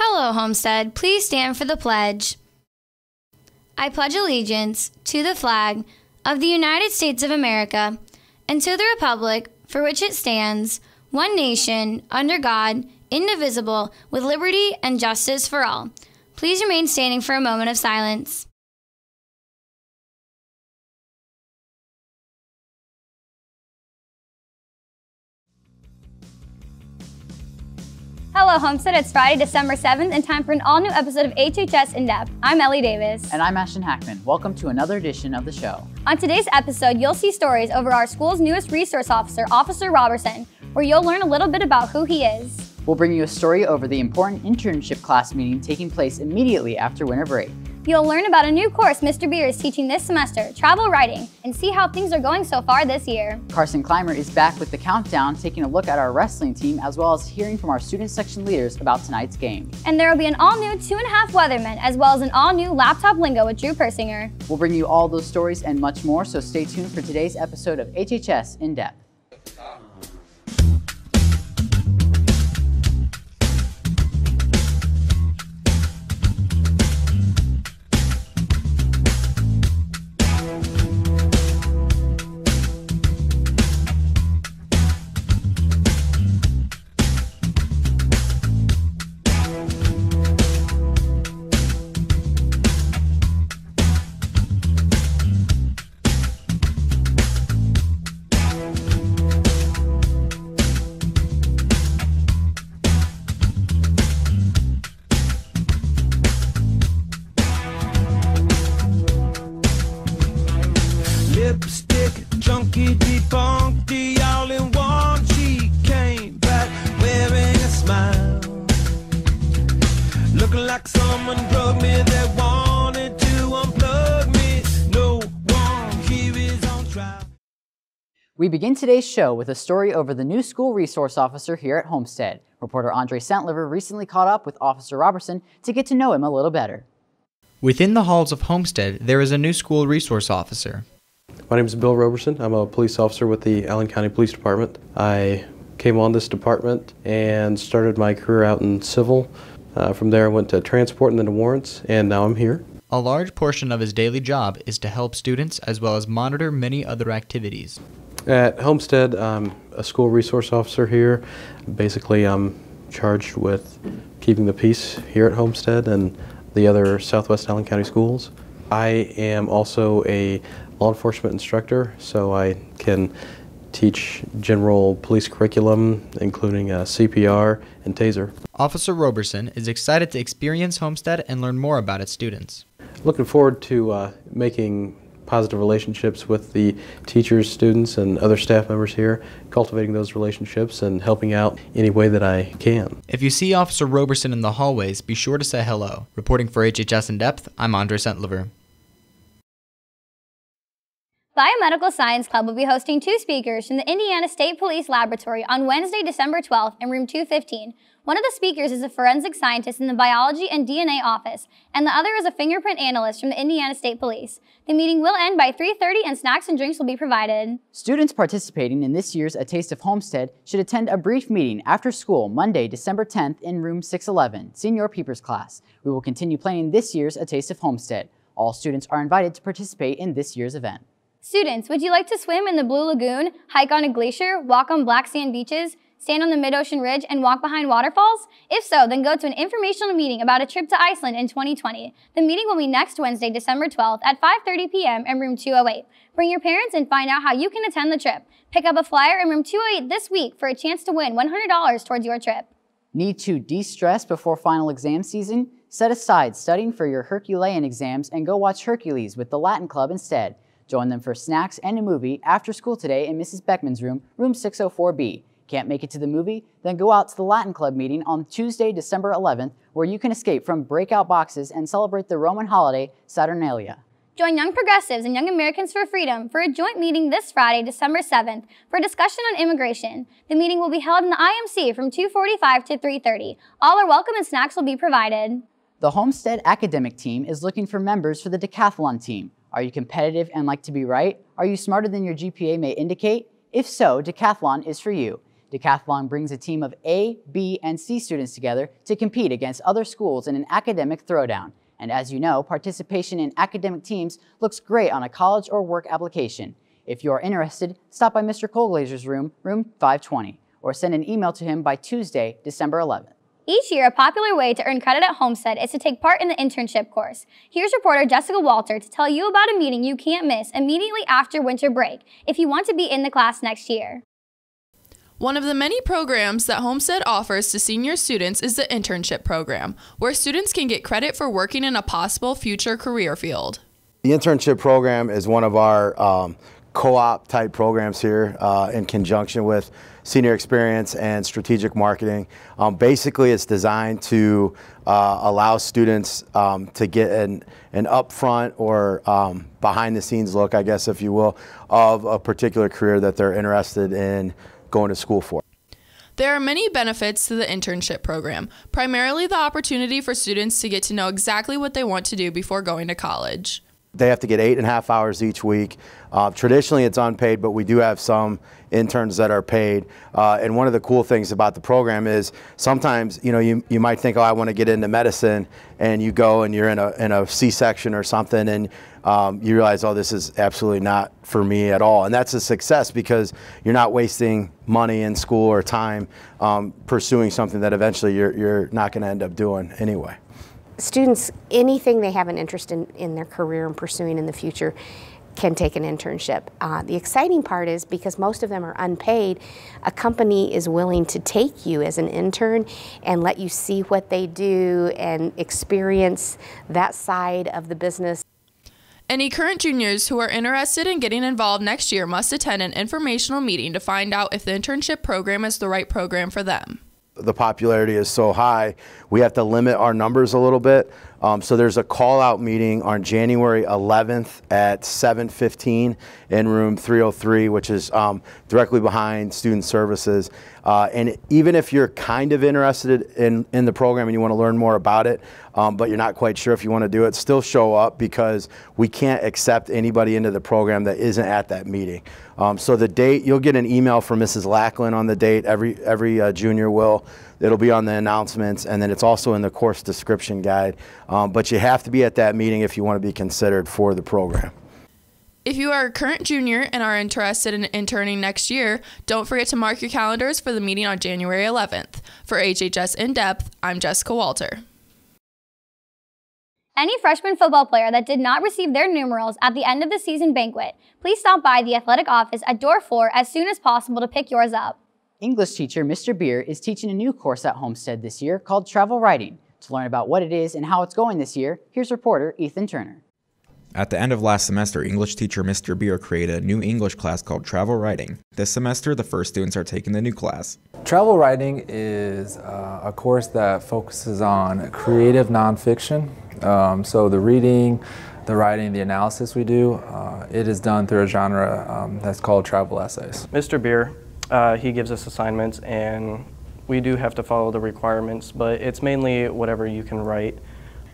Hello, Homestead. Please stand for the pledge. I pledge allegiance to the flag of the United States of America and to the republic for which it stands, one nation, under God, indivisible, with liberty and justice for all. Please remain standing for a moment of silence. Hello, Homestead. It's Friday, December 7th, and time for an all-new episode of HHS In Depth. I'm Ellie Davis. And I'm Ashton Hackman. Welcome to another edition of the show. On today's episode, you'll see stories over our school's newest resource officer, Officer Roberson, where you'll learn a little bit about who he is. We'll bring you a story over the important internship class meeting taking place immediately after winter break. You'll learn about a new course Mr. Beer is teaching this semester, Travel Writing, and see how things are going so far this year. Carson Clymer is back with The Countdown, taking a look at our wrestling team, as well as hearing from our student section leaders about tonight's game. And there will be an all-new 2 1/2 Weathermen, as well as an all-new Laptop Lingo with Drew Persinger. We'll bring you all those stories and much more, so stay tuned for today's episode of HHS In Depth. We begin today's show with a story over the new school resource officer here at Homestead. Reporter Andre Sentliver recently caught up with Officer Roberson to get to know him a little better. Within the halls of Homestead, there is a new school resource officer. My name is Bill Roberson. I'm a police officer with the Allen County Police Department. I came on this department and started my career out in civil. From there I went to transport and then to warrants, and now I'm here. A large portion of his daily job is to help students as well as monitor many other activities. At Homestead, I'm a school resource officer here. Basically, I'm charged with keeping the peace here at Homestead and the other Southwest Allen County schools. I am also a law enforcement instructor, so I can teach general police curriculum, including CPR and TASER. Officer Roberson is excited to experience Homestead and learn more about its students. Looking forward to making positive relationships with the teachers, students, and other staff members here, cultivating those relationships and helping out any way that I can. If you see Officer Roberson in the hallways, be sure to say hello. Reporting for HHS In Depth, I'm Andre Sentliver. Biomedical Science Club will be hosting two speakers from the Indiana State Police Laboratory on Wednesday, December 12th in room 215. One of the speakers is a forensic scientist in the biology and DNA office, and the other is a fingerprint analyst from the Indiana State Police. The meeting will end by 3:30 and snacks and drinks will be provided. Students participating in this year's A Taste of Homestead should attend a brief meeting after school Monday, December 10th in room 611, Senior Peepers class. We will continue playing this year's A Taste of Homestead. All students are invited to participate in this year's event. Students, would you like to swim in the Blue Lagoon, hike on a glacier, walk on black sand beaches, stand on the mid-ocean ridge, and walk behind waterfalls? If so, then go to an informational meeting about a trip to Iceland in 2020. The meeting will be next Wednesday, December 12th at 5:30 p.m. in room 208. Bring your parents and find out how you can attend the trip. Pick up a flyer in room 208 this week for a chance to win $100 towards your trip. Need to de-stress before final exam season? Set aside studying for your Herculean exams and go watch Hercules with the Latin Club instead. Join them for snacks and a movie after school today in Mrs. Beckman's room, room 604B. Can't make it to the movie? Then go out to the Latin Club meeting on Tuesday, December 11th, where you can escape from breakout boxes and celebrate the Roman holiday, Saturnalia. Join Young Progressives and Young Americans for Freedom for a joint meeting this Friday, December 7th, for a discussion on immigration. The meeting will be held in the IMC from 2:45 to 3:30. All are welcome and snacks will be provided. The Homestead Academic Team is looking for members for the Decathlon team. Are you competitive and like to be right? Are you smarter than your GPA may indicate? If so, Decathlon is for you. Decathlon brings a team of A, B, and C students together to compete against other schools in an academic throwdown. And as you know, participation in academic teams looks great on a college or work application. If you are interested, stop by Mr. Kohlglazer's room, room 520, or send an email to him by Tuesday, December 11th. Each year, a popular way to earn credit at Homestead is to take part in the internship course. Here's reporter Jessica Walter to tell you about a meeting you can't miss immediately after winter break if you want to be in the class next year. One of the many programs that Homestead offers to senior students is the internship program, where students can get credit for working in a possible future career field. The internship program is one of our co-op type programs here in conjunction with senior experience and strategic marketing. Basically, it's designed to allow students to get an upfront or behind the scenes look, I guess, if you will, of a particular career that they're interested in going to school for. There are many benefits to the internship program, primarily the opportunity for students to get to know exactly what they want to do before going to college. They have to get 8.5 hours each week. Traditionally, it's unpaid, but we do have some interns that are paid. And one of the cool things about the program is sometimes, you know, you might think, oh, I want to get into medicine, and you go and you're in a C-section or something, and you realize, oh, this is absolutely not for me at all. And that's a success because you're not wasting money in school or time pursuing something that eventually you're not going to end up doing anyway. Students, anything they have an interest in their career and pursuing in the future can take an internship. The exciting part is because most of them are unpaid, a company is willing to take you as an intern and let you see what they do and experience that side of the business. Any current juniors who are interested in getting involved next year must attend an informational meeting to find out if the internship program is the right program for them. The popularity is so high, we have to limit our numbers a little bit. So there's a call-out meeting on January 11th at 7:15 in room 303, which is directly behind student services. And even if you're kind of interested in the program and you want to learn more about it, but you're not quite sure if you want to do it, still show up because we can't accept anybody into the program that isn't at that meeting. So the date, you'll get an email from Mrs. Lackland on the date, every junior will. It'll be on the announcements, and then it's also in the course description guide. But you have to be at that meeting if you want to be considered for the program. If you are a current junior and are interested in interning next year, don't forget to mark your calendars for the meeting on January 11th. For HHS In Depth, I'm Jessica Walter. Any freshman football player that did not receive their numerals at the end of the season banquet, please stop by the athletic office at door 4 as soon as possible to pick yours up. English teacher Mr. Beer is teaching a new course at Homestead this year called Travel Writing. To learn about what it is and how it's going this year, here's reporter Ethan Turner. At the end of last semester, English teacher Mr. Beer created a new English class called Travel Writing. This semester, the first students are taking the new class. Travel Writing is a course that focuses on creative nonfiction. So the reading, the writing, the analysis we do, it is done through a genre that's called travel essays. Mr. Beer, he gives us assignments and we do have to follow the requirements, but it's mainly whatever you can write.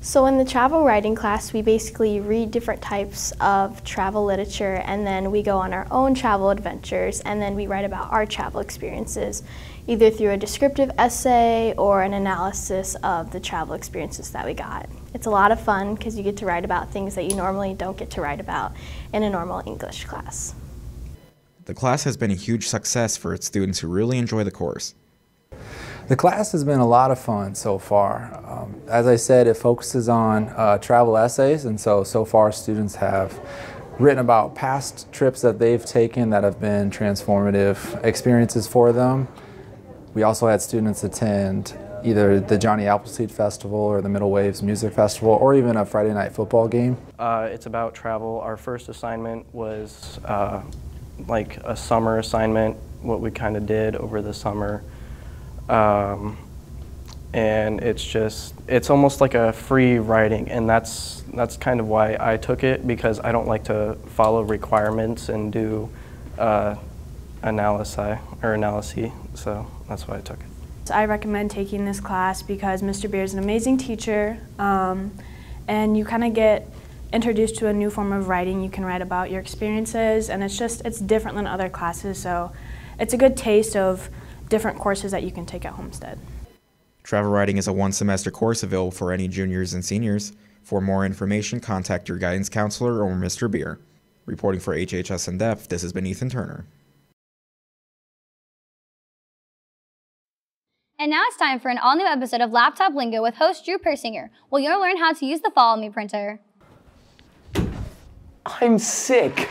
So in the travel writing class, we basically read different types of travel literature, and then we go on our own travel adventures, and then we write about our travel experiences, either through a descriptive essay or an analysis of the travel experiences that we got. It's a lot of fun because you get to write about things that you normally don't get to write about in a normal English class. The class has been a huge success for its students who really enjoy the course. The class has been a lot of fun so far. As I said, it focuses on travel essays, and so far students have written about past trips that they've taken that have been transformative experiences for them. We also had students attend either the Johnny Appleseed Festival or the Middle Waves Music Festival or even a Friday night football game. It's about travel. Our first assignment was like a summer assignment, what we kind of did over the summer, and it's almost like a free writing, and that's kind of why I took it, because I don't like to follow requirements and do analysis, so that's why I took it. So I recommend taking this class because Mr. Beer is an amazing teacher, and you kind of get introduced to a new form of writing. You can write about your experiences, and it's different than other classes, so it's a good taste of different courses that you can take at Homestead. Travel Writing is a one-semester course available for any juniors and seniors. For more information, contact your guidance counselor or Mr. Beer. Reporting for HHS In Depth, this has been Ethan Turner. And now it's time for an all-new episode of Laptop Lingo with host Drew Persinger, where you'll learn how to use the Follow Me printer. I'm sick.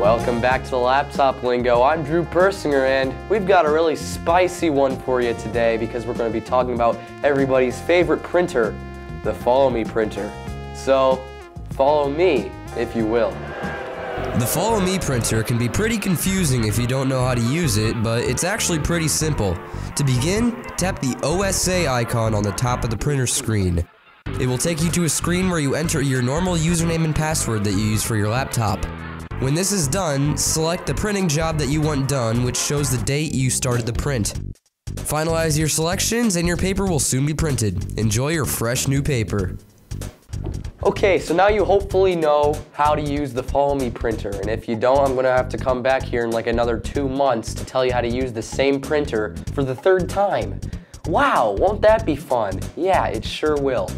Welcome back to the Laptop Lingo. I'm Drew Persinger, and we've got a really spicy one for you today because we're going to be talking about everybody's favorite printer, the Follow Me printer. So, follow me, if you will. The Follow Me printer can be pretty confusing if you don't know how to use it, but it's actually pretty simple. To begin, tap the OSA icon on the top of the printer screen. It will take you to a screen where you enter your normal username and password that you use for your laptop. When this is done, select the printing job that you want done, which shows the date you started the print. Finalize your selections and your paper will soon be printed. Enjoy your fresh new paper. Okay, so now you hopefully know how to use the Follow Me printer, and if you don't, I'm gonna have to come back here in like another 2 months to tell you how to use the same printer for the 3rd time. Wow, won't that be fun? Yeah, it sure will.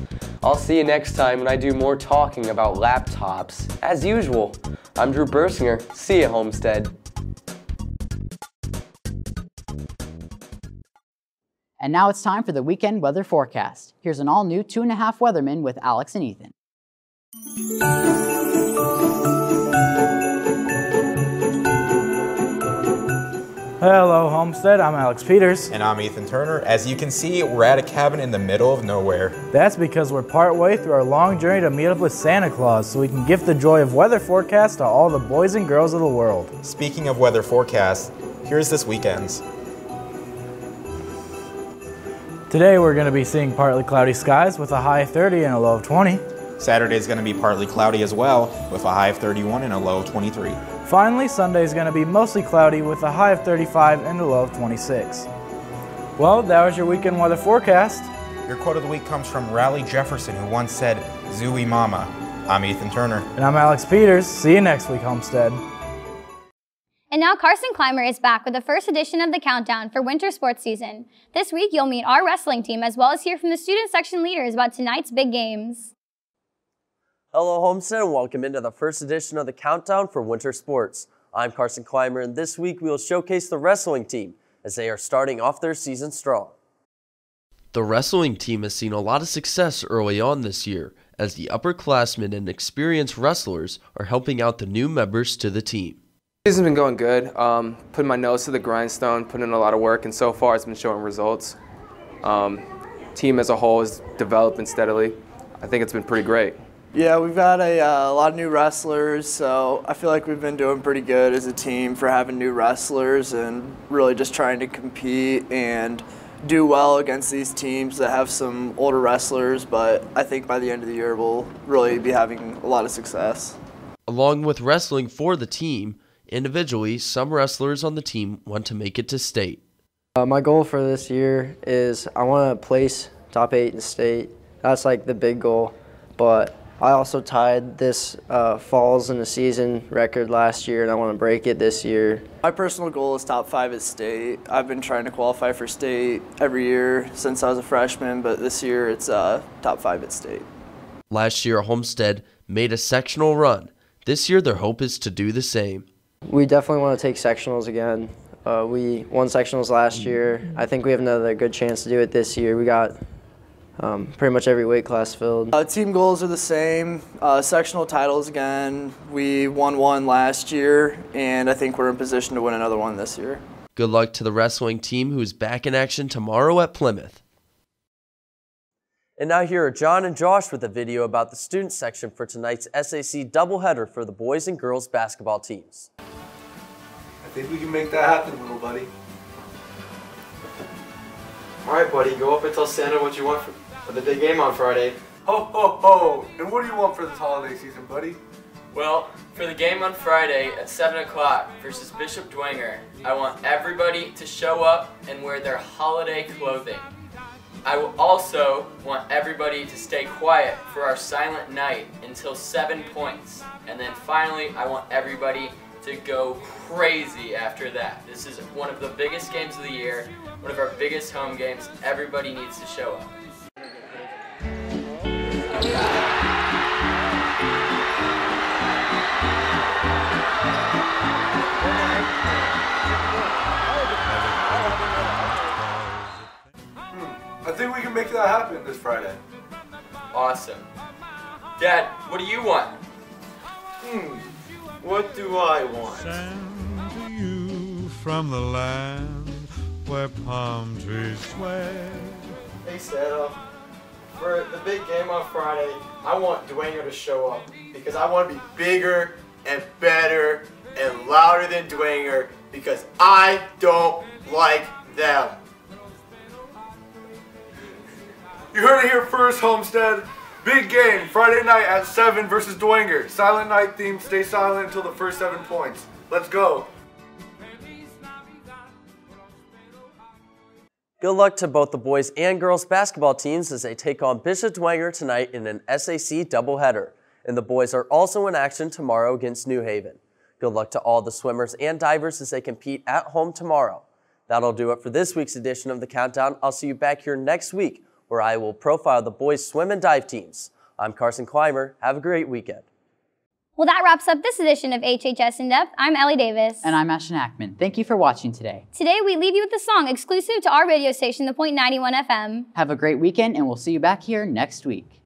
I'll see you next time when I do more talking about laptops. As usual, I'm Drew Persinger. See ya, Homestead. And now it's time for the weekend weather forecast. Here's an all-new 2 1/2 Weathermen with Alex and Ethan. Hello Homestead, I'm Alex Peters. And I'm Ethan Turner. As you can see, we're at a cabin in the middle of nowhere. That's because we're partway through our long journey to meet up with Santa Claus so we can give the joy of weather forecasts to all the boys and girls of the world. Speaking of weather forecasts, here's this weekend's. Today we're going to be seeing partly cloudy skies with a high of 30 and a low of 20. Saturday is going to be partly cloudy as well, with a high of 31 and a low of 23. Finally, Sunday is going to be mostly cloudy with a high of 35 and a low of 26. Well, that was your weekend weather forecast. Your quote of the week comes from Raleigh Jefferson, who once said, "Zooey Mama." I'm Ethan Turner. And I'm Alex Peters. See you next week, Homestead. And now Carson Clymer is back with the first edition of The Countdown for winter sports season. This week, you'll meet our wrestling team as well as hear from the student section leaders about tonight's big games. Hello Homestead and welcome into the first edition of The Countdown for Winter Sports. I'm Carson Clymer and this week we will showcase the wrestling team as they are starting off their season strong. The wrestling team has seen a lot of success early on this year as the upperclassmen and experienced wrestlers are helping out the new members to the team. This has been going good, putting my nose to the grindstone, putting in a lot of work, and so far it's been showing results. Team as a whole is developing steadily. I think it's been pretty great. Yeah, we've got a lot of new wrestlers, so I feel like we've been doing pretty good as a team for having new wrestlers and really just trying to compete and do well against these teams that have some older wrestlers, but I think by the end of the year we'll really be having a lot of success. Along with wrestling for the team, individually, some wrestlers on the team want to make it to state. My goal for this year is I want to place top 8 in state. That's like the big goal, but I also tied this falls in the season record last year, and I want to break it this year. My personal goal is top 5 at state. I've been trying to qualify for state every year since I was a freshman, but this year it's top 5 at state. Last year, Homestead made a sectional run. This year, their hope is to do the same. We definitely want to take sectionals again. We won sectionals last year. I think we have another good chance to do it this year. We got pretty much every weight class filled. Team goals are the same, sectional titles again. We won one last year, and I think we're in position to win another one this year. Good luck to the wrestling team who's back in action tomorrow at Plymouth. And now here are John and Josh with a video about the student section for tonight's SAC doubleheader for the boys and girls basketball teams. I think we can make that happen, little buddy. All right, buddy, go up and tell Santa what you want for the big game on Friday. Ho, ho, ho! And what do you want for this holiday season, buddy? Well, for the game on Friday at 7 o'clock versus Bishop Dwenger, I want everybody to show up and wear their holiday clothing. I will also want everybody to stay quiet for our silent night until 7 points. And then finally, I want everybody to go crazy after that. This is one of the biggest games of the year, one of our biggest home games. Everybody needs to show up. I think we can make that happen this Friday. Awesome. Dad, what do you want? What do I want? Send you from the land where palm trees sway. Hey, Santa. For the big game on Friday, I want Dwenger to show up because I want to be bigger and better and louder than Dwenger because I don't like them. You heard it here first, Homestead. Big game, Friday night at 7 versus Dwenger. Silent night theme, stay silent until the first 7 points. Let's go. Good luck to both the boys and girls basketball teams as they take on Bishop Dwenger tonight in an SAC doubleheader. And the boys are also in action tomorrow against New Haven. Good luck to all the swimmers and divers as they compete at home tomorrow. That'll do it for this week's edition of The Countdown. I'll see you back here next week, where I will profile the boys' swim and dive teams. I'm Carson Clymer. Have a great weekend. Well, that wraps up this edition of HHS In Depth. I'm Ellie Davis. And I'm Ashton Hackman. Thank you for watching today. Today, we leave you with a song exclusive to our radio station, The Point 91 FM. Have a great weekend, and we'll see you back here next week.